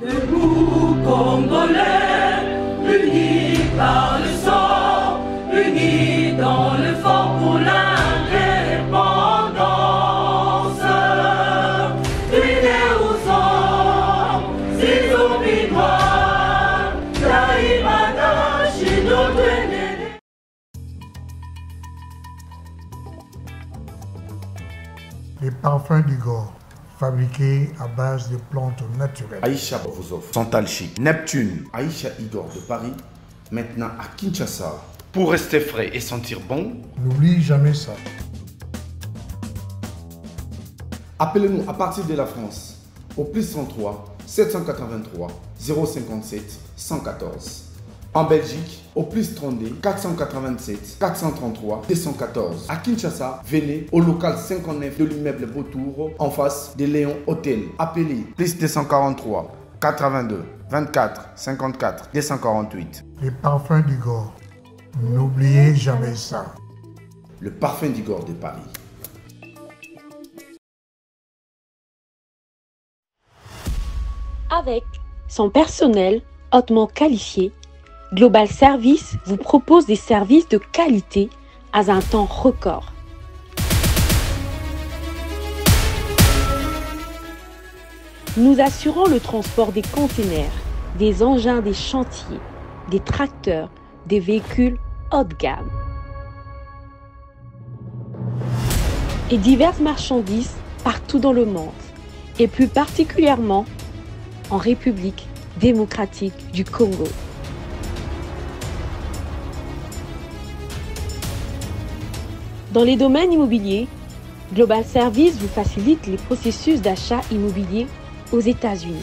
Debout, Congolais, unis par le sang, unis dans le fort pour l'indépendance. Unis aux hommes, si nous migrons, Taïmada, chez nous tenez. Les parfums du gore. Fabriqué à base de plantes naturelles. Aïcha Bovozov, Santal Chic, Neptune, Aïcha Igor de Paris, maintenant à Kinshasa. Pour rester frais et sentir bon, n'oublie jamais ça. Appelez-nous à partir de la France au plus 33 783 057 114. En Belgique, au plus 32 487 433 214. À Kinshasa, venez au local 59 de l'immeuble Beautour en face de Léon Hôtel. Appelez plus 243 82 24 54 248. Les parfums d'Igor. N'oubliez jamais ça. Le parfum d'Igor de Paris. Avec son personnel hautement qualifié, Global Service vous propose des services de qualité à un temps record. Nous assurons le transport des containers, des engins des chantiers, des tracteurs, des véhicules haut de gamme et diverses marchandises partout dans le monde et plus particulièrement en République démocratique du Congo. Dans les domaines immobiliers, Global Service vous facilite les processus d'achat immobilier aux États-Unis.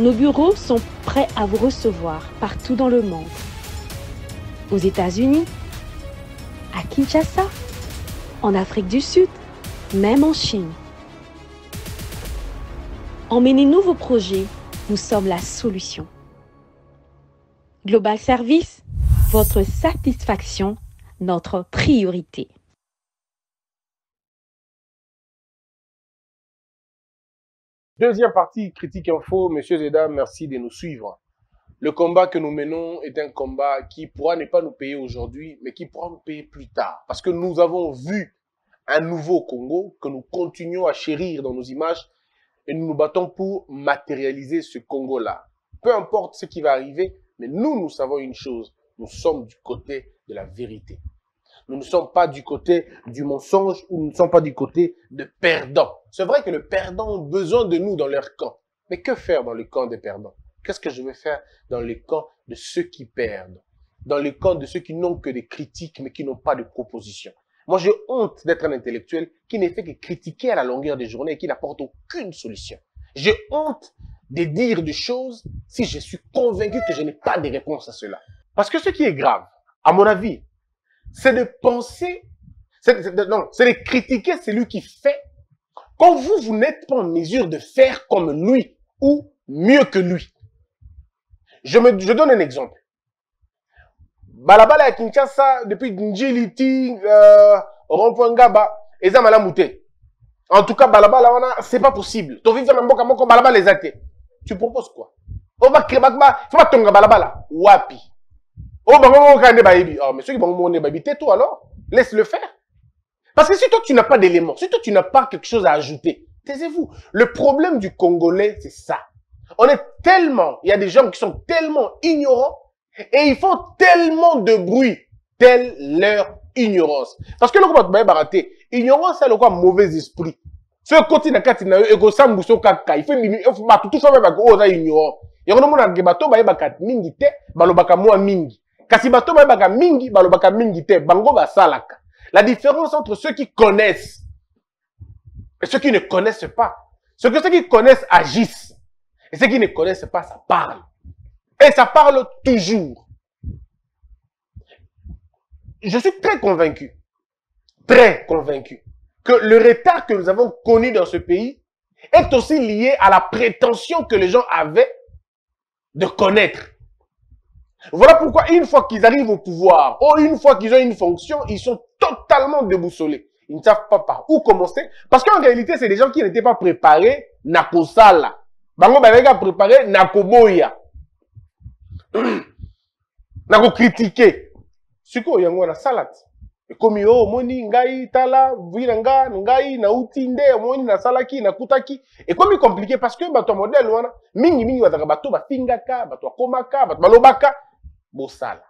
Nos bureaux sont prêts à vous recevoir partout dans le monde. Aux États-Unis, à Kinshasa, en Afrique du Sud, même en Chine. Emmenez-nous vos projets, nous sommes la solution. Global Service, votre satisfaction, notre priorité. Deuxième partie, Critique Info. Messieurs et dames, merci de nous suivre. Le combat que nous menons est un combat qui pourra ne pas nous payer aujourd'hui, mais qui pourra nous payer plus tard. Parce que nous avons vu un nouveau Congo que nous continuons à chérir dans nos images et nous nous battons pour matérialiser ce Congo-là. Peu importe ce qui va arriver, mais nous, nous savons une chose, nous sommes du côté de la vérité. Nous ne sommes pas du côté du mensonge ou nous ne sommes pas du côté de perdants. C'est vrai que les perdants ont besoin de nous dans leur camp. Mais que faire dans le camp des perdants? Qu'est-ce que je vais faire dans le camp de ceux qui perdent? Dans le camp de ceux qui n'ont que des critiques mais qui n'ont pas de propositions? Moi, j'ai honte d'être un intellectuel qui ne fait que critiquer à la longueur des journées et qui n'apporte aucune solution. J'ai honte de dire des choses si je suis convaincu que je n'ai pas de réponse à cela. Parce que ce qui est grave, à mon avis, c'est de penser, c'est de critiquer celui qui fait quand vous, vous n'êtes pas en mesure de faire comme lui ou mieux que lui. Je donne un exemple. Balabala à Kinshasa, depuis Njiliti, Rompongaba, et Zamalamouté. En tout cas, Balabala, c'est pas possible. Tu vis dans un mot Balabala les athées. Tu proposes quoi? On va créer Balabala. Wapi. Oh, mais ceux qui vont m'habiter, toi alors, laisse-le faire. Parce que si toi tu n'as pas d'éléments, si toi tu n'as pas quelque chose à ajouter, taisez-vous. Le problème du Congolais, c'est ça. On est tellement, il y a des gens qui sont tellement ignorants et ils font tellement de bruit, telle leur ignorance. Parce que le combat va raté. Ignorance, c'est le quoi mauvais esprit. Ce côté n'a qu'à tina ego sambuso kaka. Il fait mimi, il faut battre tout ça même avec osa ignorant. Il y a un moment dans le bateau, bah il bakat mingi te, balobaka moi mingi. Kasi bateau bah baka mingi, balobaka mingi te. Bango ba salaka. La différence entre ceux qui connaissent et ceux qui ne connaissent pas, c'est que ceux qui connaissent agissent et ceux qui ne connaissent pas, ça parle et ça parle toujours. Je suis très convaincu, que le retard que nous avons connu dans ce pays est aussi lié à la prétention que les gens avaient de connaître. Voilà pourquoi une fois qu'ils arrivent au pouvoir, ou une fois qu'ils ont une fonction, ils sont totalement déboussolés. Ils ne savent pas par où commencer. Parce qu'en réalité, c'est des gens qui n'étaient pas préparés Nakosala. Bango Babega préparé Nakoboya. Nako critiqué. Suko yango na salade. Comme yo moni ngai tala viranga ngai na utinde moni na salaki na kutaki et comme compliqué parce que bato modèle wana mingi mingi bataka bato bafingaka bato komaka bato balobaka bosala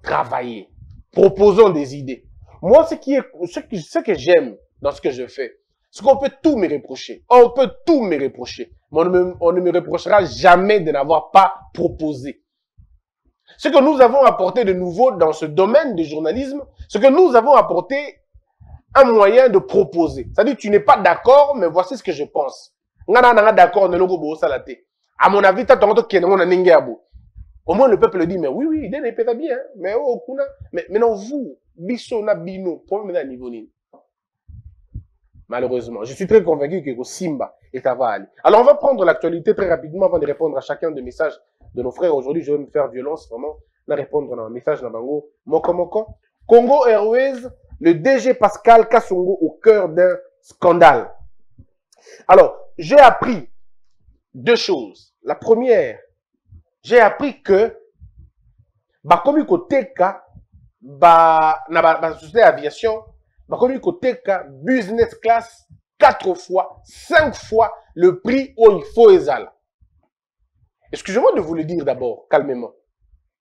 travailler proposons des idées. Moi ce que j'aime dans ce que je fais, c'est qu'on peut tout me reprocher. On peut tout me reprocher. Mais on ne me reprochera jamais de n'avoir pas proposé. Ce que nous avons apporté de nouveau dans ce domaine du journalisme, c'est que nous avons apporté un moyen de proposer. C'est-à-dire, tu n'es pas d'accord, mais voici ce que je pense. D'accord, à mon avis, au moins le peuple dit, mais oui, il n'est pas bien, mais oh, kuna, mais non, vous, bisona bino, problème à niveau. Malheureusement, je suis très convaincu que Simba est à Vali. Alors, on va prendre l'actualité très rapidement avant de répondre à chacun des messages de nos frères. Aujourd'hui, je vais me faire violence, vraiment, là, répondre à un message d'un bango. Moko. Congo Airways, le DG Pascal Kassongo au cœur d'un scandale. Alors, j'ai appris deux choses. La première, j'ai appris que, Bakomikoteka, na société aviation, Bakomikoteka, business class, 4 fois, 5 fois le prix où il faut ezala. Excusez-moi de vous le dire d'abord, calmement.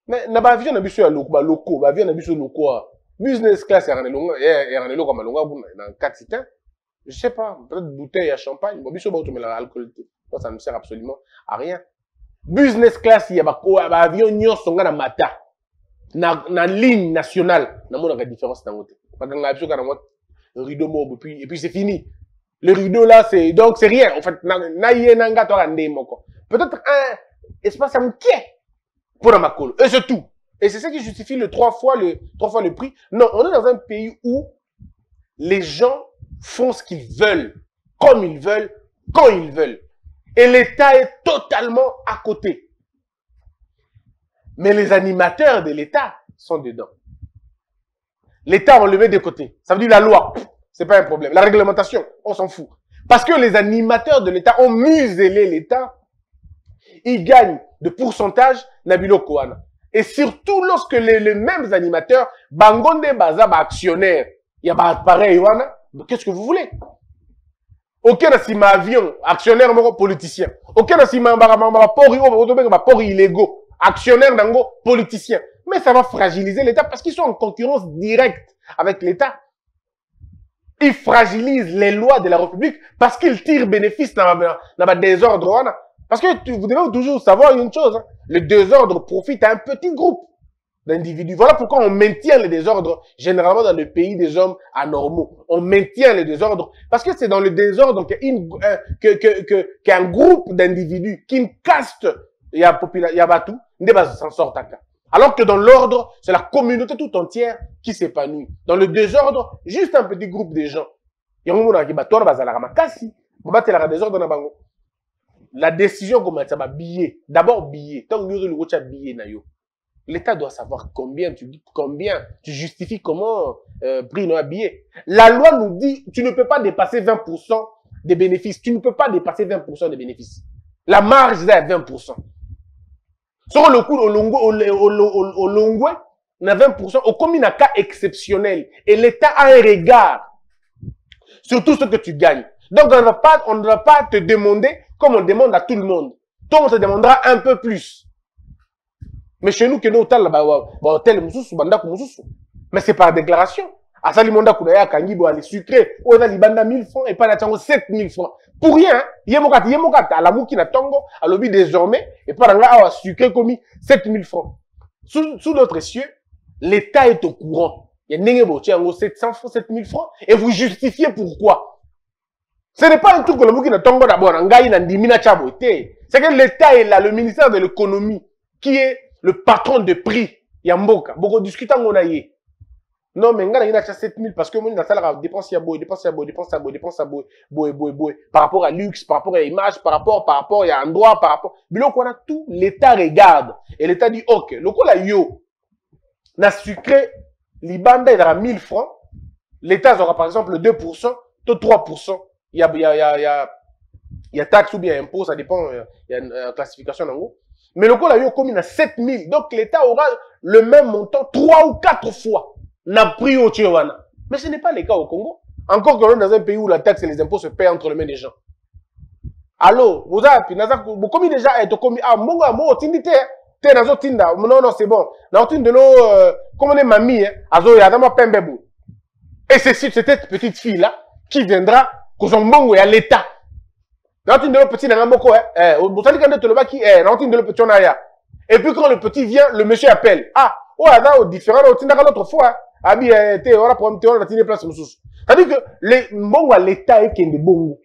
Mais n'aba avion n'abusé à loko, ba avion n'abusé loko. Business class yaranelo comme longa dans 4 citins. Je sais pas, peut-être bouteille à champagne, ba biso ba auto mais l'alcool. Ça ne sert absolument à rien. Business class ya ba avion nyonso nga na mata. Na ligne nationale, na mona ka différence dans autre. Ba nga biso ka na rideau mob et puis c'est fini. Le rideau là c'est donc c'est rien. En fait na yenanga to rande moko. Peut-être un espace à mouquet pour un macolo. Et c'est tout. Et c'est ça qui justifie le 3 fois le prix. Non, on est dans un pays où les gens font ce qu'ils veulent, comme ils veulent, quand ils veulent. Et l'État est totalement à côté. Mais les animateurs de l'État sont dedans. L'État, on le met de côté. Ça veut dire la loi, c'est pas un problème. La réglementation, on s'en fout. Parce que les animateurs de l'État ont muselé l'État. Ils gagnent de pourcentage Nabilo Kouana. Et surtout lorsque les mêmes animateurs, Bangonde Baza, actionnaires, il y a pareil, qu'est-ce que vous voulez? Aucun si ma avion, actionnaire, politicien. Aucun si ma pori illégaux, actionnaire, politicien. Mais ça va fragiliser l'État parce qu'ils sont en concurrence directe avec l'État. Ils fragilisent les lois de la République parce qu'ils tirent bénéfice dans le désordre. Parce que vous devez toujours savoir une chose, hein, le désordre profite à un petit groupe d'individus. Voilà pourquoi on maintient le désordre, généralement dans le pays des hommes anormaux. On maintient le désordre parce que c'est dans le désordre qu'un groupe d'individus, qu'une caste, il y a tout, ne s'en sort pas. Alors que dans l'ordre, c'est la communauté tout entière qui s'épanouit. Dans le désordre, juste un petit groupe de gens. La décision comment ça va billet, d'abord billet. Tant que nous avons billet na yo. L'État doit savoir combien tu justifies comment prix nos billets. La loi nous dit tu ne peux pas dépasser 20% des bénéfices. Tu ne peux pas dépasser 20% des bénéfices. La marge est à 20%. Sur le coup au longue, on a 20%. Au commun un cas exceptionnel et l'État a un regard sur tout ce que tu gagnes. Donc on ne va pas te demander comme on demande à tout le monde. Toi, on te demandera un peu plus. Mais chez nous, que nous, mais c'est par déclaration. À Salimonda, Koudaya, Kangi, Boa, les sucrés, on a libanda 1000 francs et pas d'attendre 7000 francs. Pour rien, Yemokata, à la Moukina Tongo, à l'objet désormais, et pas d'avoir sucré commis 7000 francs. Sous notre cieux, l'État est au courant. Il y a 700 francs, 7000 francs, et vous justifiez pourquoi. Ce n'est pas un truc que le Moukina Tongo d'abord, c'est que l'État est là, le ministère de l'économie, qui est le patron de prix. Il y a Mboka. Beaucoup discutant, on a eu. Non, mais on a 7000 parce que mon salaire dépense yabo, dépense yabo. Par rapport à luxe, par rapport à image, par rapport à endroit, par rapport. Mais là, on a tout, l'État regarde. Et l'État dit, ok, le coup là, yo, n'a sucré, l'Ibanda, il aura 1000 francs. l'État aura par exemple 2%, taux 3%, il y a taxe ou bien impôt, ça dépend, il y a une classification en haut. Mais le coup, là, il y a commis à 7 000. Donc l'État aura le même montant 3 ou 4 fois. N'a pris au Tchéwana. Mais ce n'est pas le cas au Congo. Encore que l'on est dans un pays où la taxe et les impôts se paient entre les mains des gens. Alors, vous avez commis déjà, vous commis à Mongo, à Mongo, non, non, c'est bon. N'entendez de comme on est mamie, azo yadama pembebou. Et c'est cette petite fille là qui viendra kozongbongo ya l'État. N'entendez de petit nangamoko vous savez quand le baki de le petit onaya. Et puis quand le petit vient, le monsieur appelle. Ah, oh ada au différent otindaka l'autre fois. Abi té ora problème té ora tine place mususu. C'est-à-dire que les mbongo à l'État est kende bongo.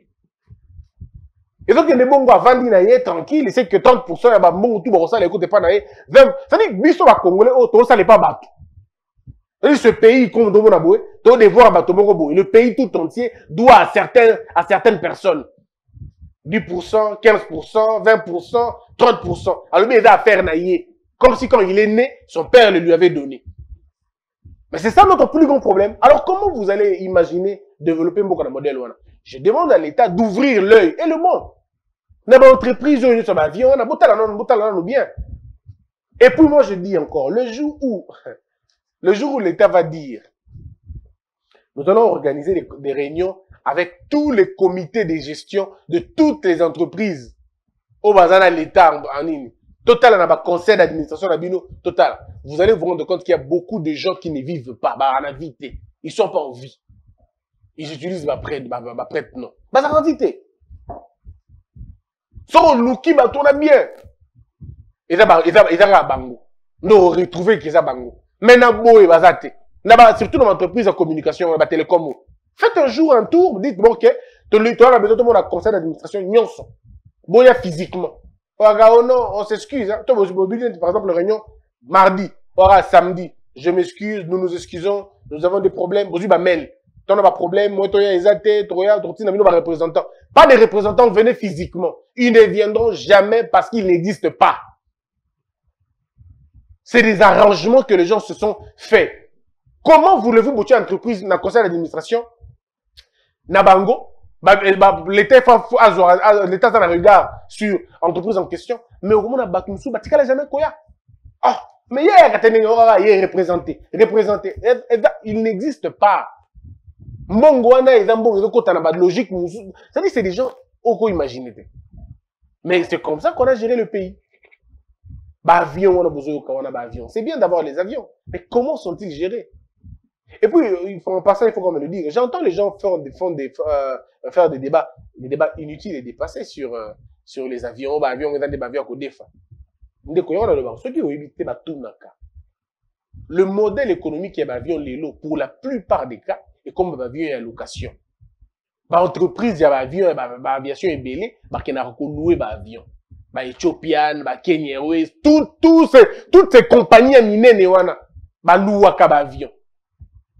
Et donc, les bons gars vendent tranquille, ils savent que 30% y'a bon tout bon ça les coûts pas naïe. C'est-à-dire que biso va congolais oh tout ça n'est pas battu. C'est-à-dire ce pays comme tout le monde a beau, tout devoir battu mon robot. Le pays tout entier doit à certaines personnes 10%, 15%, 20%, 30%. Alors bien il a affaire naïe, comme si quand il est né, son père le lui avait donné. Mais c'est ça notre plus grand problème. Alors comment vous allez imaginer développer beaucoup de modèles ouana? Je demande à l'État d'ouvrir l'œil et le monde. N'a pas entreprise, on a avion, on a bout bien. Et puis moi je dis encore, le jour où l'État va dire, nous allons organiser des réunions avec tous les comités de gestion de toutes les entreprises au bazar à l'État en ligne. Total, on a un conseil d'administration, total. Vous allez vous rendre compte qu'il y a beaucoup de gens qui ne vivent pas, ils ne sont pas en vie. Ils utilisent ma prête, non. Bah, sa quantité. Sans l'ouki, bah, tourne bien. Et ça, bah, bango. Nous, on retrouve qu'ils ont bango. Mais, n'a beau, et bah, ça, t'es. Surtout dans l'entreprise en communication, bah, télécom. Faites un jour un tour, dites, bon, ok, tu as besoin de mon conseil d'administration, nyonson. Bon, y'a physiquement. Oh, non, on s'excuse, hein. Toi, vous mobilisez, par exemple, la réunion, mardi, aura samedi. Je m'excuse, nous nous excusons, nous avons des problèmes, vous bah, mail. T'en as pas problème, moi, toi, Isaté, Troya, Tortina, mais nous, pas représentants. Pas des représentants, venez physiquement. Ils ne viendront jamais parce qu'ils n'existent pas. C'est des arrangements que les gens se sont faits. Comment voulez-vous, boucher entreprise, dans le conseil d'administration? Nabango, l'État a un regard sur l'entreprise en question, mais au moment où il jamais Koya. Ah, mais il est représenté. Représenté. Il n'existe pas. Mongwana et Zambon, logique, c'est-à-dire c'est des gens oko imaginer. Mais c'est comme ça qu'on a géré le pays. Avion, on a besoin d'avions. C'est bien d'avoir les avions, mais comment sont-ils gérés? Et puis, en passant, il faut qu'on me le dise. J'entends les gens faire des débats, inutiles et dépassés sur les avions. Avions, on a des avions qu'on défend. Ceux qui ont évité tout le modèle économique qui est avion lélo pour la plupart des cas. Et comme l'avion est à location. L'entreprise, il y a l'avion, l'aviation est belle, il y a loué l'avion. Ethiopian, Kenya Airways, toutes ces compagnies minennes, ils louent l'avion.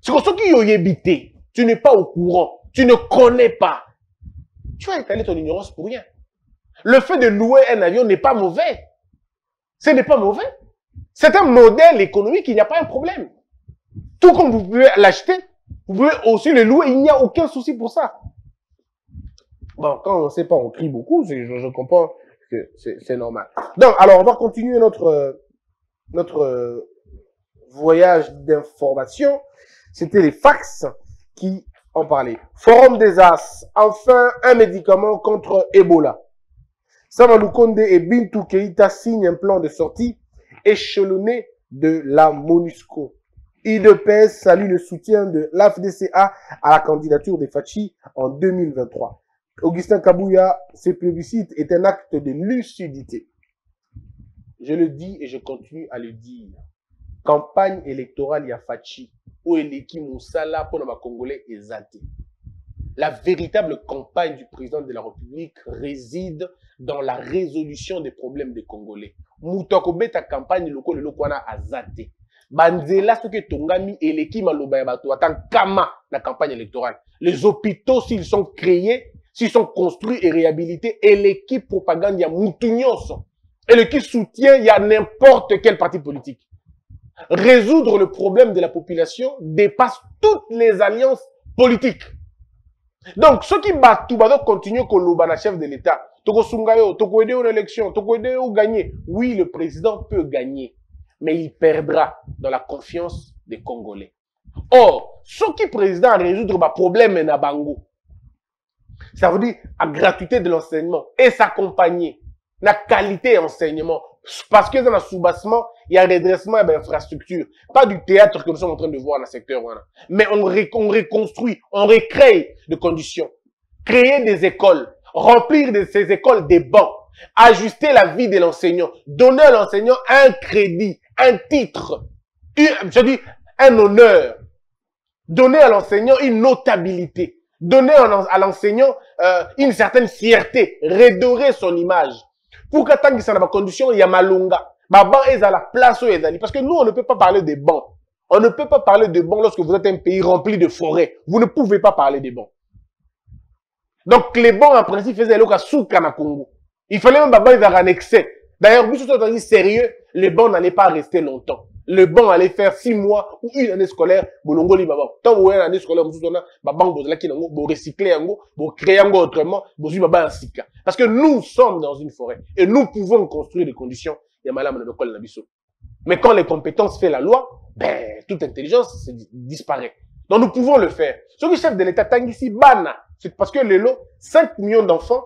C'est pour ceux qui ont habité, tu n'es pas au courant, tu ne connais pas. Tu vas étaler ton ignorance pour rien. Le fait de louer un avion n'est pas mauvais. Ce n'est pas mauvais. C'est un modèle économique, il n'y a pas un problème. Tout comme vous pouvez l'acheter, vous pouvez aussi le louer, il n'y a aucun souci pour ça. Bon, quand on ne sait pas, on crie beaucoup, je comprends que c'est normal. Donc, alors, on va continuer notre voyage d'information. C'était les fax qui en parlaient. Forum des As, enfin un médicament contre Ebola. Sama Lukonde et Bintou Keïta signent un plan de sortie échelonné de la MONUSCO. IDPS salue le soutien de l'AFDCA à la candidature de Fatshi en 2023. Augustin Kabouya, ce plébiscite est un acte de lucidité. Je le dis et je continue à le dire. Campagne électorale, il y a Fatshi. Oeleki Moussala pour le Congolais et Zate. La véritable campagne du président de la République réside dans la résolution des problèmes des Congolais. Moutokobé, ta campagne, le Lokwana a Zate. Banzela, ce que Tongami et l'équipe Malobayabato attend Kama la campagne électorale. Les hôpitaux, s'ils sont créés, s'ils sont construits et réhabilités, et l'équipe propagande, il y a Moutounios. Et l'équipe soutient, il y a n'importe quel parti politique. Résoudre le problème de la population dépasse toutes les alliances politiques. Donc, ceux qui battent, tout va continuer qu'on l'obana chef de l'État. Toko Sungayo, Toko aider aux élections, Toko aider aux gagner. Oui, le président peut gagner, mais il perdra dans la confiance des Congolais. Or, ceux qui président à résoudre le problème est Nabango. Ça veut dire la gratuité de l'enseignement et s'accompagner. La qualité d'enseignement. Parce que dans le soubassement, il y a un redressement et l'infrastructure. Pas du théâtre que nous sommes en train de voir dans le secteur. Mais on reconstruit, on recrée des conditions. Créer des écoles, remplir de ces écoles des bancs, ajuster la vie de l'enseignant, donner à l'enseignant un crédit, un titre, je dis un honneur. Donner à l'enseignant une notabilité. Donner à l'enseignant une certaine fierté, redorer son image. Pour qu'attendre ça dans ma condition, il y a malonga. Ma banque est à la place où elle est. Parce que nous, on ne peut pas parler des bancs. On ne peut pas parler de bancs lorsque vous êtes un pays rempli de forêts. Vous ne pouvez pas parler des bancs. Donc, les bancs, en principe, faisaient l'oka souka na Congo. Il fallait même qu'ils aient un excès. D'ailleurs, vous êtes sérieux, les bancs n'allaient pas rester longtemps. Le banc allait faire 6 mois ou une année scolaire, bolongoli baba. Tant que vous avez une année scolaire, vous recyclez, vous créez autrement, vous avez un cycle. Parce que nous sommes dans une forêt et nous pouvons construire des conditions. Mais quand les compétences font la loi, ben, toute intelligence disparaît. Donc nous pouvons le faire. Ce que le chef de l'État Tanguisi Bana, c'est parce que le lot, 5 millions d'enfants,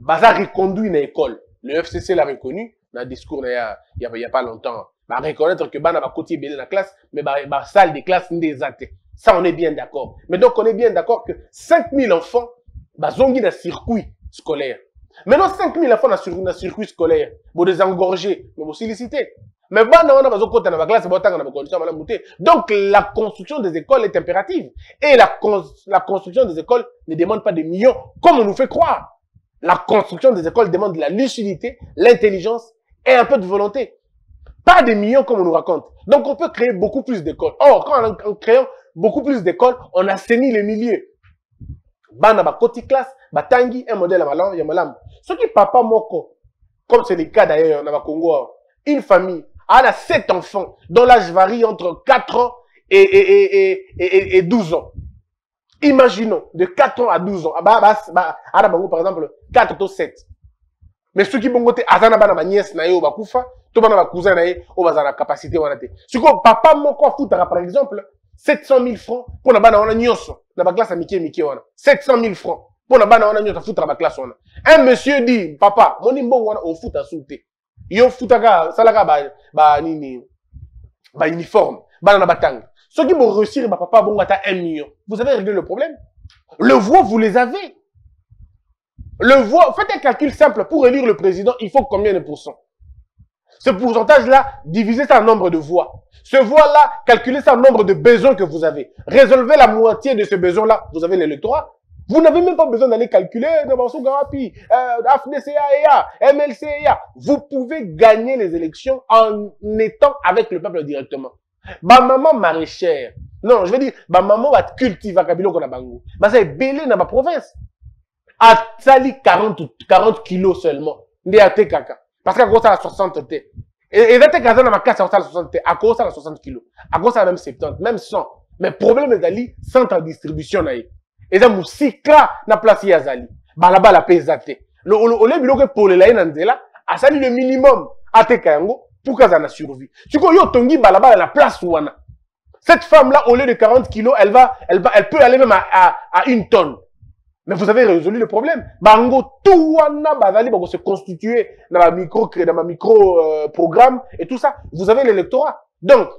Baza reconduit une école. Le FCC l'a reconnu. Dans le discours, il n'y a pas longtemps. Bah, reconnaître que Bana va côté bien dans la classe, mais bah, salle des classes n'est pas exacte. Ça, on est bien d'accord. Mais donc, on est bien d'accord que 5000 enfants, bah, zongi dans le circuit scolaire. Maintenant, 5000 enfants dans le circuit scolaire, pour les engorger, mais vous solliciter. Mais Bana, on a besoin de côté dans la classe, on a besoin de la montée. Donc, la construction des écoles est impérative. Et la construction des écoles ne demande pas des millions, comme on nous fait croire. La construction des écoles demande de la lucidité, l'intelligence, et un peu de volonté. Pas des millions comme on nous raconte. Donc on peut créer beaucoup plus d'écoles. Or, quand en créant beaucoup plus d'écoles, on assainit les milieux. Bana bakoti classe, batangi, un modèle à malam, yamalam. Ce qui papa moko, comme c'est le cas d'ailleurs dans le Congo, une famille, elle a 7 enfants, dont l'âge varie entre 4 ans et 12 ans. Imaginons, de 4 ans à 12 ans, à la bango par exemple, 4 ou 7. Mais ceux qui ont été azana bana ma nièce na yo bakufa, to bana ba cousin na ye o bazana capacité wana te. Siko papa moko futa par exemple 700 000 francs pour na bana wana nyoso na ba classe amike mike wana. 700 000 francs pour na bana wana nyoso futa ba classe wana. Un monsieur dit papa, moni mbongo wana o futa soute. Yo futa ka salaka ba nini ba uniforme, bana na batanga. Ceux qui vont réussir ba papa bongo ata 1 million. Vous avez réglé le problème? Le voix vous les avez. Le vote, faites un calcul simple, pour élire le président, il faut combien de pourcents? Ce pourcentage-là, divisez ça en nombre de voix. Ce voix-là, calculez ça en nombre de besoins que vous avez. Résolvez la moitié de ce besoin-là, vous avez l'électorat. Vous n'avez même pas besoin d'aller calculer Nabansou Garapi, AFDCAEA, MLCEA. Vous pouvez gagner les élections en étant avec le peuple directement. Ma maman maraîchère, non, je veux dire, ma maman va cultiver Kabilo Konabango. Mais c'est belé dans ma province. À sali 40 kilos seulement. Parce qu'à cause ça la 60 t. Et dans tes cas dans ma casse à la 60 t. À cause ça la 60 kilos. À cause ça même 70, même 100. Mais problème d'Ali, 100 en distribution naïe. Et ça mou cycla na place yazali. Balaba la pesate. Le olé bilo que pour les laïe nandela, à sali le minimum à tes kayango pour qu'à ça na survie. Tu vois yo tongi balaba la place ouana. Cette femme là au lieu de 40 kilos, elle peut aller même à une tonne. Mais vous avez résolu le problème. Bango tout wana bazali bango se constituer dans ma micro programme et tout ça. Vous avez l'électorat. Donc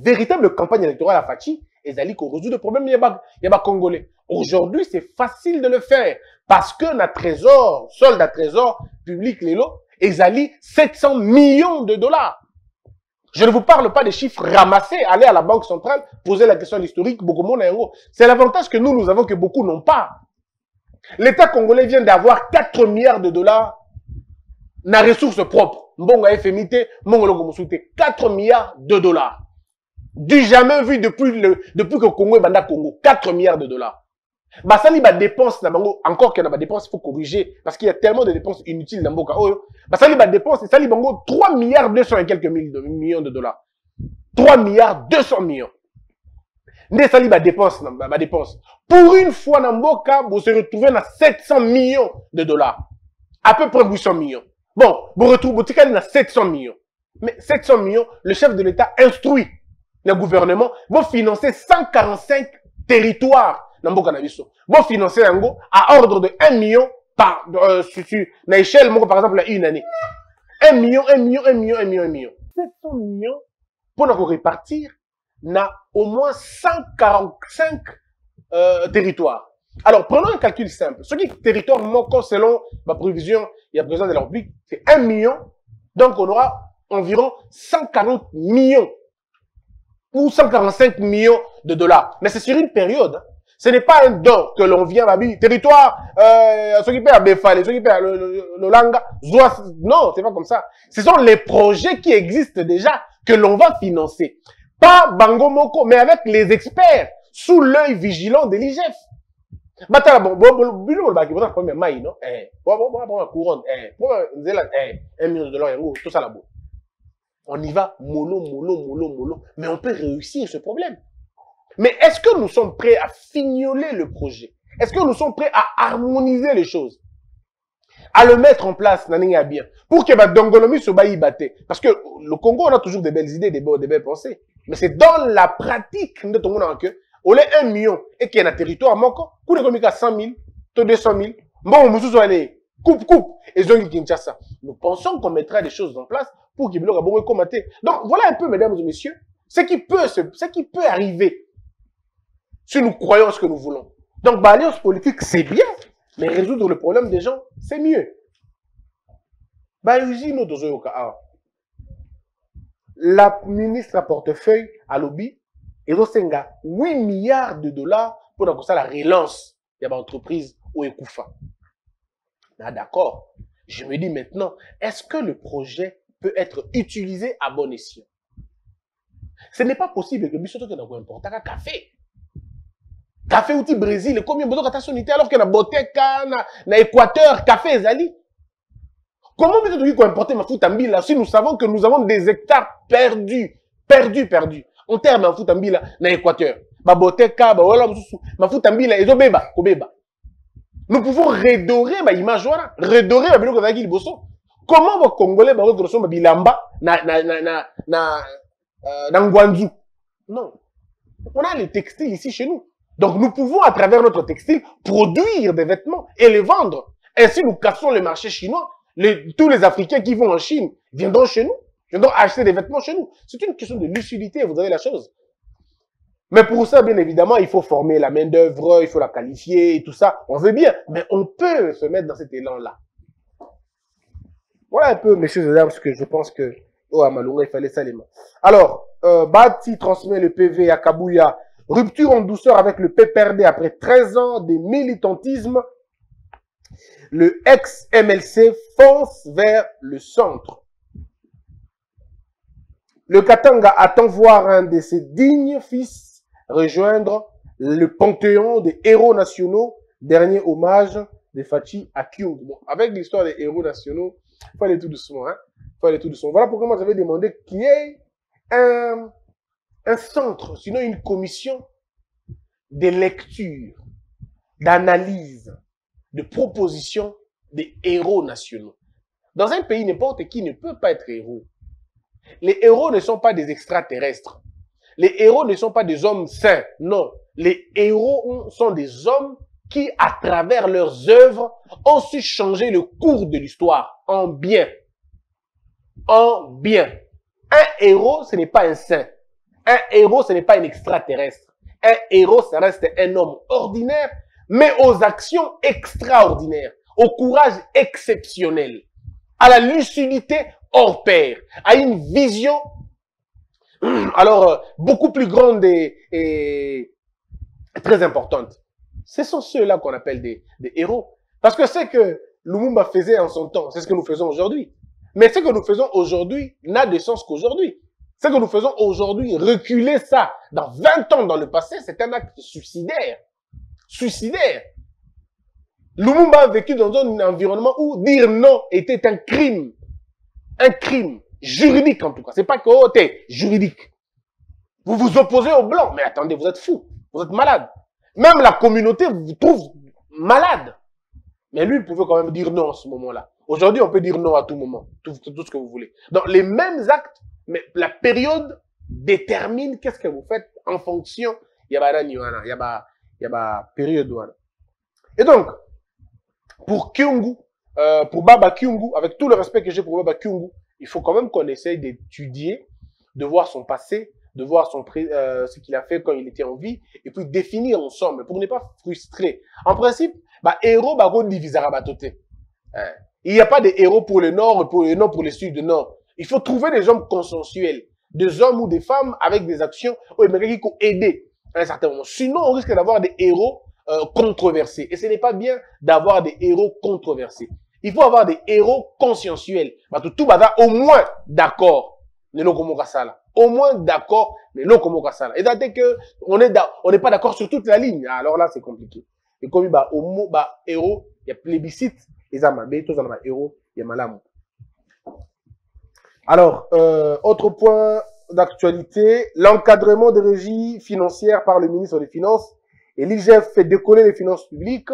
véritable campagne électorale à Fatshi et Zali qu'on résout le problème il y a pas congolais. Aujourd'hui, c'est facile de le faire parce que notre trésor, solde à trésor public les lots et Zali 700 millions $. Je ne vous parle pas des chiffres ramassés, allez à la banque centrale, poser la question historique, beaucoup moins d'euros. C'est l'avantage que nous avons que beaucoup n'ont pas. L'État congolais vient d'avoir 4 milliards de dollars na ressources propres. Mbonga FMIT, Mbonga Logomosouté, 4 milliards de dollars. Du jamais vu depuis que Congo est Banda Congo. 4 milliards de dollars. Basani ba dépense na bango encore que na ba dépense faut corriger parce qu'il y a tellement de dépenses inutiles dans Mboka. Oh, basani ba dépense sali bango 3,200 et quelques millions de dollars. 3,200 millions. Ndé sali ba dépense. Pour une fois dans Mboka, vous se retrouvez dans 700 millions de dollars. À peu près 800 millions. Bon, vous retrouvez dans 700 millions. Mais 700 millions, le chef de l'État instruit le gouvernement, vous financer 145 territoires. Nambo Kanabiso. Bon financer Nango à ordre de 1 million par sur na échelle par exemple une année. 1 million. 700 millions pour nous répartir na au moins 145 territoires. Alors prenons un calcul simple. Ce qui est territoire manquant selon ma prévision, il y a président de la République, c'est 1 million. Donc on aura environ 140 millions ou 145 millions de dollars. Mais c'est sur une période. Ce n'est pas un don que l'on vient à vivre. Territoire, ceux qui paient à Befale, ceux qui paient à Lolanga, non, c'est pas comme ça. Ce sont les projets qui existent déjà que l'on va financer. Pas Bango Moko, mais avec les experts, sous l'œil vigilant de l'IGF. Batala tout ça là -bas. On y va mollo, mais on peut réussir ce problème. Mais est-ce que nous sommes prêts à fignoler le projet? Est-ce que nous sommes prêts à harmoniser les choses? À le mettre en place, Naninga bien. Pour que Dongolomi se batte. Parce que le Congo, on a toujours des belles idées, des belles pensées. Mais c'est dans la pratique, de tout le monde, que, on a 1 million, et qu'il y a un territoire manquant, pour les communiquer à 100 000, 200 000, bon, nous sommes allés, coupe, et Zongi Kinshasa. Nous pensons qu'on mettra des choses en place pour qu'il y ait un combattre. Donc, voilà un peu, mesdames et messieurs, ce qui peut arriver. Si nous croyons ce que nous voulons. Donc, l'alliance politique, c'est bien, mais résoudre le problème des gens, c'est mieux. La ministre à portefeuille, à lobby, et Rosenga, 8 milliards de dollars pour la relance de l'entreprise au Ekoufa. D'accord. Je me dis maintenant, est-ce que le projet peut être utilisé à bon escient? Ce n'est pas possible que nous soyons important à café. Café outil Brésil, combien de temps alors que la Boteca, na Équateur, café Zali. Comment peut-être qu'on importe ma foutambi là si nous savons que nous avons des hectares perdus. On terme ma foutambi là, na Équateur. Ba Boteca, ba voilà, ma foutambi là, ezobeba, kobeba. Nous pouvons redorer ma image, voilà. Redorer ma bilo kazaki liboso. Comment vos Congolais, ba grosso ma bilamba, na Ngwanzu. Non. On a les textiles ici chez nous. Donc, nous pouvons, à travers notre textile, produire des vêtements et les vendre. Ainsi, nous cassons le marché chinois. Tous les Africains qui vont en Chine viendront chez nous, viendront acheter des vêtements chez nous. C'est une question de lucidité, vous avez la chose. Mais pour ça, bien évidemment, il faut former la main-d'œuvre, il faut la qualifier et tout ça. On veut bien, mais on peut se mettre dans cet élan-là. Voilà un peu, messieurs et mesdames, ce que je pense que... Oh, à Malunga, il fallait ça les mains. Alors, Bati transmet le PV à Kabuya. Rupture en douceur avec le PPRD après 13 ans de militantisme. Le ex-MLC fonce vers le centre. Le Katanga attend voir un de ses dignes fils rejoindre le panthéon des héros nationaux. Dernier hommage de Fatshi à Kyung. Bon, avec l'histoire des héros nationaux, il faut aller tout doucement. Hein? Faut aller tout doucement. Voilà pourquoi moi j'avais demandé qu'il y ait un centre, sinon une commission de lecture, d'analyse, de proposition des héros nationaux. Dans un pays, n'importe qui ne peut pas être héros. Les héros ne sont pas des extraterrestres. Les héros ne sont pas des hommes saints. Non, les héros sont des hommes qui, à travers leurs œuvres, ont su changer le cours de l'histoire en bien. En bien. Un héros, ce n'est pas un saint. Un héros, ce n'est pas un extraterrestre. Un héros, ça reste un homme ordinaire, mais aux actions extraordinaires, au courage exceptionnel, à la lucidité hors pair, à une vision, alors, beaucoup plus grande et très importante. Ce sont ceux-là qu'on appelle des héros. Parce que c'est ce que Lumumba faisait en son temps, c'est ce que nous faisons aujourd'hui. Mais ce que nous faisons aujourd'hui n'a de sens qu'aujourd'hui. Ce que nous faisons aujourd'hui, reculer ça dans 20 ans dans le passé, c'est un acte suicidaire. suicidaire. Lumumba a vécu dans un environnement où dire non était un crime. Un crime juridique en tout cas. C'est pas que t'es juridique. Vous vous opposez aux Blancs. Mais attendez, vous êtes fous. Vous êtes malade. Même la communauté vous trouve malade. Mais lui, il pouvait quand même dire non à ce moment-là. Aujourd'hui, on peut dire non à tout moment. Tout ce que vous voulez. Donc, les mêmes actes, mais la période détermine qu'est-ce que vous faites en fonction. Il y a période. Et donc, pour Kyung, pour Baba Kyung, avec tout le respect que j'ai pour Baba Kyung, il faut quand même qu'on essaye d'étudier, de voir son passé, de voir son, ce qu'il a fait quand il était en vie, et puis définir ensemble, pour ne pas frustrer. En principe, héros, il n'y a pas de héros pour le Nord, pour le Nord, pour le Sud, le Nord. Il faut trouver des hommes consensuels, des hommes ou des femmes avec des actions qui ont aidé à un certain moment. Sinon, on risque d'avoir des héros controversés. Et ce n'est pas bien d'avoir des héros controversés. Il faut avoir des héros conscienciels. Tout bada au moins d'accord. Au moins d'accord, mais non comme Kassala. Et d'ailleurs que on n'est pas d'accord sur toute la ligne. Alors là, c'est compliqué. Et comme il au mot héros, il y a plébiscite et ça m'a tous dans héros, il y a malam. Alors, autre point d'actualité, l'encadrement des régies financières par le ministre des Finances et l'IGF fait décoller les finances publiques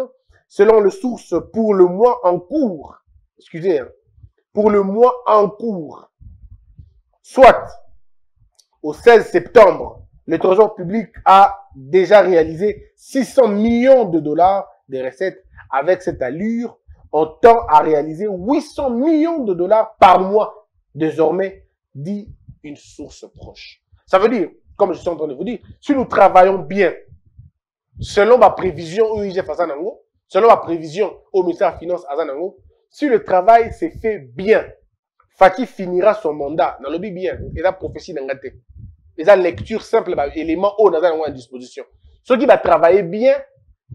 selon les sources pour le mois en cours. Excusez, hein, pour le mois en cours. Soit au 16 septembre, le Trésor public a déjà réalisé 600 millions de dollars de recettes. Avec cette allure, on tend à réaliser 800 millions de dollars par mois, désormais, dit une source proche. Ça veut dire, comme je suis en train de vous dire, si nous travaillons bien, selon ma prévision au IGF Azanango, selon ma prévision au ministère de la Finance Azanango, si le travail s'est fait bien, Fatshi finira son mandat dans le bien. Et la prophétie d'Angaté. Et la lecture simple, élément haut dans la disposition. Ceux qui va travailler bien,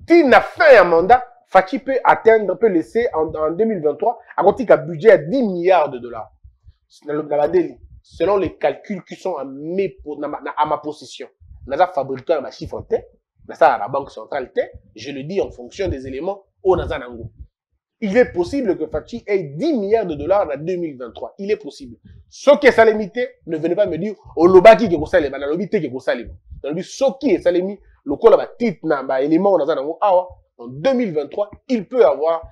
s'il a fait un mandat, Fatshi peut atteindre, peut laisser en 2023, à compter qu'un budget à 10 milliards de dollars. Selon les calculs qui sont à ma position, dans la fabriquant ma chiffre en tête, dans la banque centrale tête, je le dis en fonction des éléments haut dans un angle. Il est possible que Fatshi ait 10 milliards de dollars en 2023. Il est possible. Ce qui est salimité, ne venez pas me dire, au lobaki qui est salimé, dans le lobby qui est salimé. Dans le lobby, ce qui est salimé, le col à titre, dans l'élément, en 2023, il peut avoir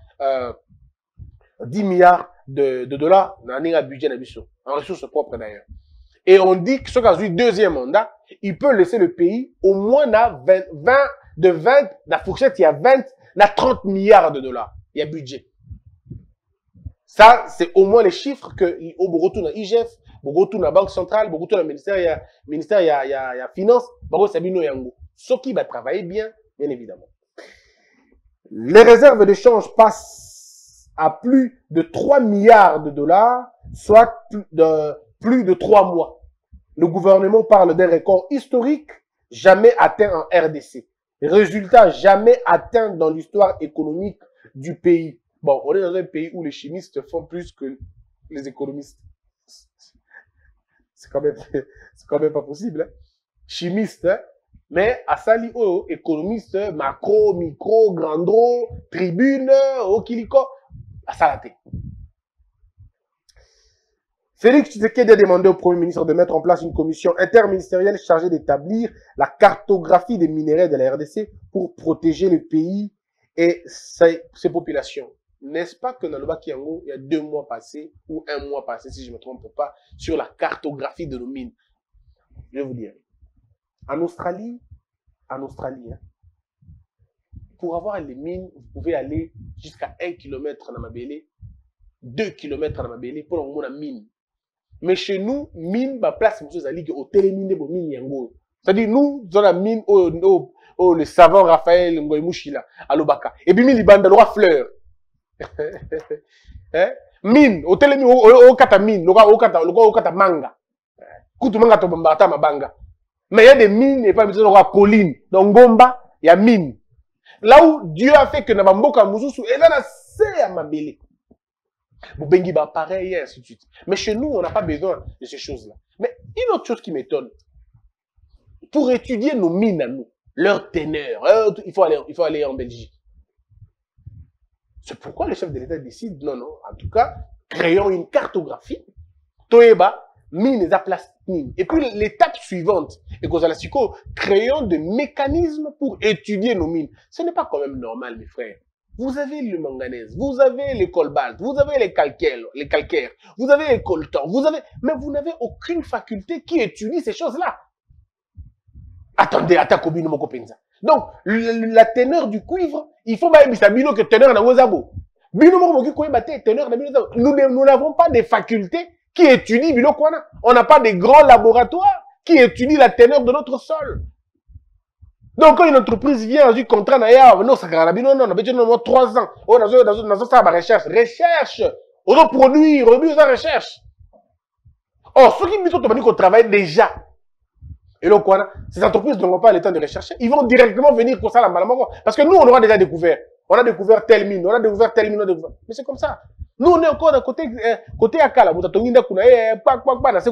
10 milliards de dollars dans un budget d'ambition, en ressources propres d'ailleurs. Et on dit que ce qui a eu deuxième mandat, il peut laisser le pays au moins dans 20, la fourchette, il y a 20, dans 30 milliards de dollars. Il y a budget. Ça, c'est au moins les chiffres que au retour dans IGF, au retour dans la Banque centrale, au retour dans le ministère, il y a Finance, au Sabino Yango. Ce qui va travailler bien, bien évidemment. Les réserves de change passent à plus de 3 milliards de dollars, soit plus de 3 mois. Le gouvernement parle d'un record historique jamais atteint en RDC. Résultat jamais atteint dans l'histoire économique du pays. Bon, on est dans un pays où les chimistes font plus que les économistes. C'est quand même pas possible. Hein? Chimistes, hein? Mais à Sali, oh, économistes, macro, micro, grandro, tribune, okiliko, à Salaté. Félix Tshisekedi a demandé au Premier ministre de mettre en place une commission interministérielle chargée d'établir la cartographie des minerais de la RDC pour protéger le pays et ces populations. N'est-ce pas que dans le Bakiango, il y a 2 mois passés, ou 1 mois passé, si je ne me trompe pas, sur la cartographie de nos mines? Je vais vous dire, en Australie, hein, pour avoir les mines, vous pouvez aller jusqu'à 1 km dans ma belle, 2 km dans ma belle, pour le moment, la mine. Mais chez nous, mine, ma place, monsieur Zali, au télémine, au mine, yango. C'est-à-dire, nous, dans la mine, oh, le savant Raphaël Ngoy Mushila, à l'Obaka. Et puis, il y a le roi fleur. Mine, au télémine, au katamine, au katamanga. Koutoumanga, au bambata, ma banga. Mais il y a des mines, et pas besoin de roi Pauline. Dans Gomba, il y a mine. Là où Dieu a fait que Nabamboka Mouzoussou, et là, c'est à ma belle. Boubengi, pareil, et ainsi de suite. Mais chez nous, on n'a pas besoin de ces choses-là. Mais une autre chose qui m'étonne, pour étudier nos mines à nous, leur teneur. Il faut aller en Belgique. C'est pourquoi le chef de l'État décide, non, non, en tout cas, créons une cartographie. Toeba, mine et aplastique. Et puis l'étape suivante, et Kozalassiko, créons des mécanismes pour étudier nos mines. Ce n'est pas quand même normal, mes frères. Vous avez le manganèse, vous avez les cobaltes, vous avez les calcaires, vous avez les coltans, vous avez... Mais vous n'avez aucune faculté qui étudie ces choses-là. Attendez, attaquez mon copenza. Donc, la teneur du cuivre, il faut bien que la teneur n'a pas. Nous n'avons pas des facultés qui étudient Bilokwana. On n'a pas des grands laboratoires qui étudient la teneur de notre sol. Donc, quand une entreprise vient, du contrat, non, ça non, 3 ans. On a recherche. Recherche. Reproduire, remise en recherche. Or, ceux qui nous travaillent déjà, et donc, ces entreprises n'auront pas le temps de rechercher. Ils vont directement venir pour ça, parce que nous, on aura déjà découvert. On a découvert telle mine, on a découvert telle mine, on a découvert. Mais c'est comme ça. Nous, on est encore d'un côté, côté Akala. Vous attendez, c'est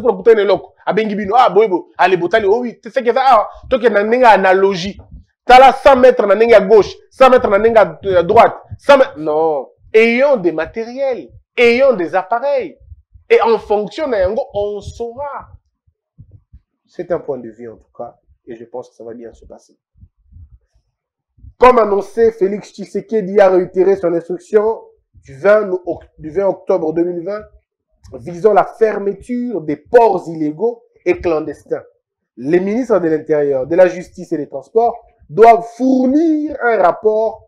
quoi, vous êtes à Bengibino, ah, boibo, allez, botali, oh oui, c'est ce que ça a. Toi, tu as une analogie. Tu as 100 mètres à gauche, 100 mètres à droite, 100 mètres. Non. Ayons des matériels, ayons des appareils. Et en fonction d'un go, on saura. C'est un point de vue en tout cas, et je pense que ça va bien se passer. Comme annoncé, Félix Tshisekedi a réitéré son instruction du 20 octobre 2020 visant la fermeture des ports illégaux et clandestins. Les ministres de l'Intérieur, de la Justice et des Transports doivent fournir un rapport.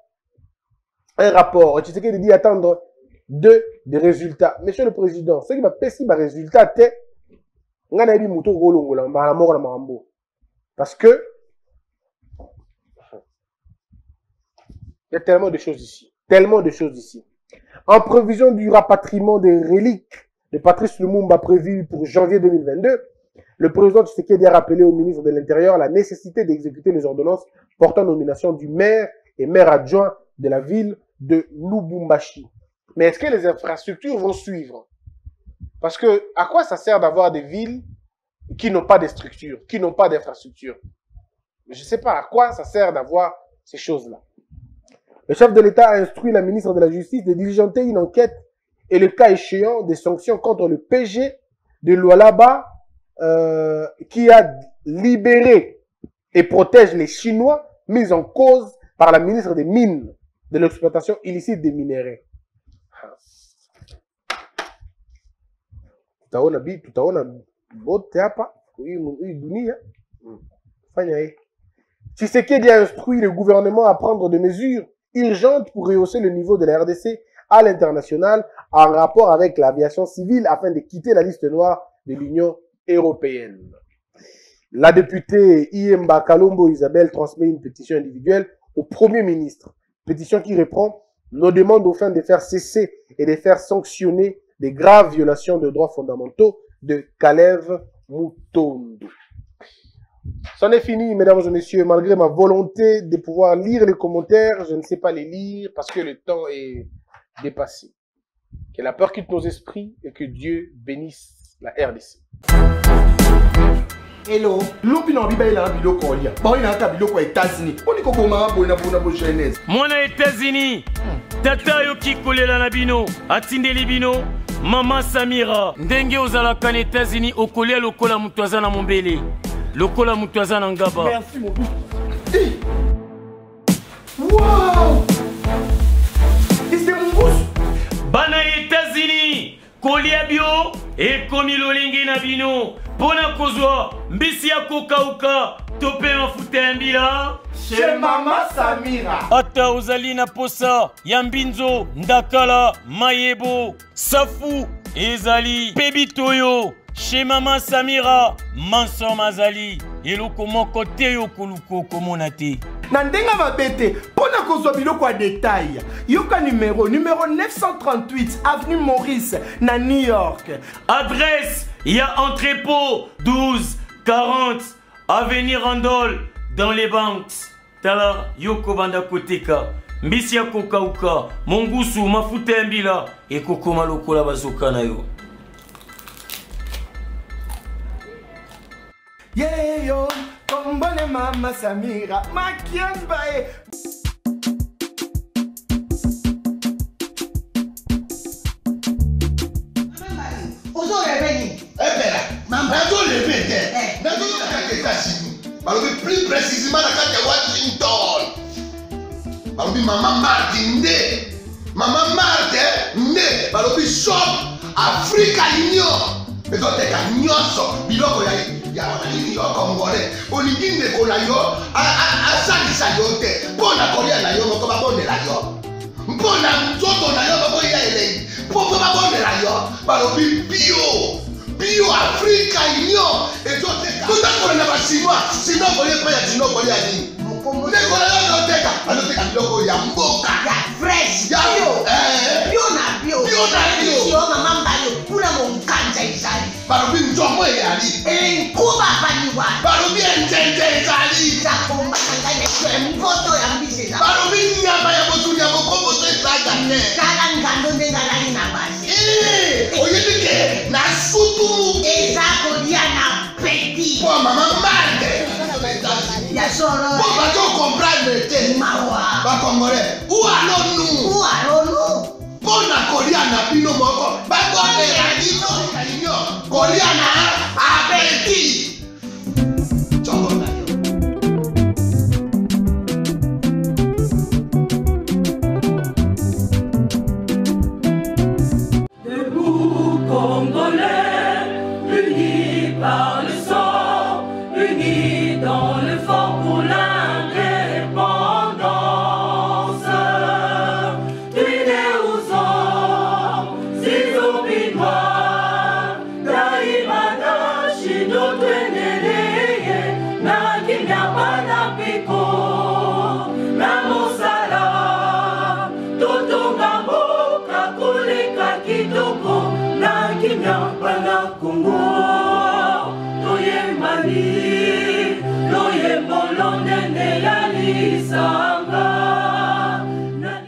Tshisekedi dit attendre des résultats. Monsieur le Président, ce qui m'a pesé par résultat, c'est parce que il y a tellement de choses ici. En prévision du rapatriement des reliques de Patrice Lumumba prévu pour janvier 2022, le président Tshisekedi a rappelé au ministre de l'Intérieur la nécessité d'exécuter les ordonnances portant nomination du maire et maire adjoint de la ville de Lubumbashi. Mais est-ce que les infrastructures vont suivre? Parce que, à quoi ça sert d'avoir des villes qui n'ont pas de structure, qui n'ont pas d'infrastructure? Je ne sais pas à quoi ça sert d'avoir ces choses-là. Le chef de l'État a instruit la ministre de la Justice de diligenter une enquête et le cas échéant des sanctions contre le PG de Lualaba qui a libéré et protège les Chinois mis en cause par la ministre des Mines de l'exploitation illicite des minéraux. Tshisekedi a instruit le gouvernement à prendre des mesures urgentes pour rehausser le niveau de la RDC à l'international en rapport avec l'aviation civile afin de quitter la liste noire de l'Union européenne. La députée Iemba Kalombo-Isabelle transmet une pétition individuelle au Premier ministre. Pétition qui reprend nos demandes aux fins de faire cesser et de faire sanctionner des graves violations de droits fondamentaux de Kalev Moutoundou. C'en est fini, mesdames et messieurs. Malgré ma volonté de pouvoir lire les commentaires, je ne sais pas les lire parce que le temps est dépassé. Que la peur quitte nos esprits et que Dieu bénisse la RDC. Hello, États-Unis. Tata yo kikolela na bino, atindeli bino, Maman Samira. Ndenge ozalaka na États-Unis okolela lokola mutu aza na mombele. Lokola mutu aza na ngaba. Merci mon bou. Wow! Iste mon bouche. Bana États-Unis, kolia bio e komi lolenge na bino. Pona kozwa mbisi ya kokauka, tope na futa mbila. Chez Maman Samira. Ata ozalina posa, yambinzo, ndakala, mayebo, safu, ezali, pebitoyo. Chez Maman Samira, manso mazali, eloko moko teyo kuluko komonate. Nandenga mabete, pona kozwa biloko a détail. Yoka numéro 938 avenue Maurice, na New York. Adresse, ya entrepôt 1240 avenue Randol dans les banques. Tala yoko banda koteka mbisi ya kokauka mongusu mafuta ya mbila ekokoma lokola bazoka na yo yeyo Mbole Maman Samira, Makian Bae. Plus précisément dans la Washington. Maman Marthe Ndé. Maman Marthe Ndé. Balobi shop Africa Union. Mais quand tu es nyonso, biloko ya yawani yo Congolais. Olingi ndeko na yo asalisa yo te. Mpona kolia na yo moko babondela yo. Mpona nzoto na yo baboya elei. Mpo babondela yo. Balobi bio. Bio Africa Union et toi t'es tout d'accord là bas sinon vous voyez pas y a sinon voyez à dire les Congolais n'ont qu'à biloko ya mboka ya fresh ya bio na bio si on a maman bayo pour la monkanja isali barobi nzombo yali en kuba baniwa barobi nzente isali ta komba kanga ya mboto ya mbise barobi nyama ya botu ya bokombo to isaga ne kala ngando ndenga lani na basi oyebike na sutu ezako dia na petit pour maman mande ya solo pour pas comprendre te mawa ba congolais ou alors nous pour na kolia na bino moko ba ko na dino kolia na apeti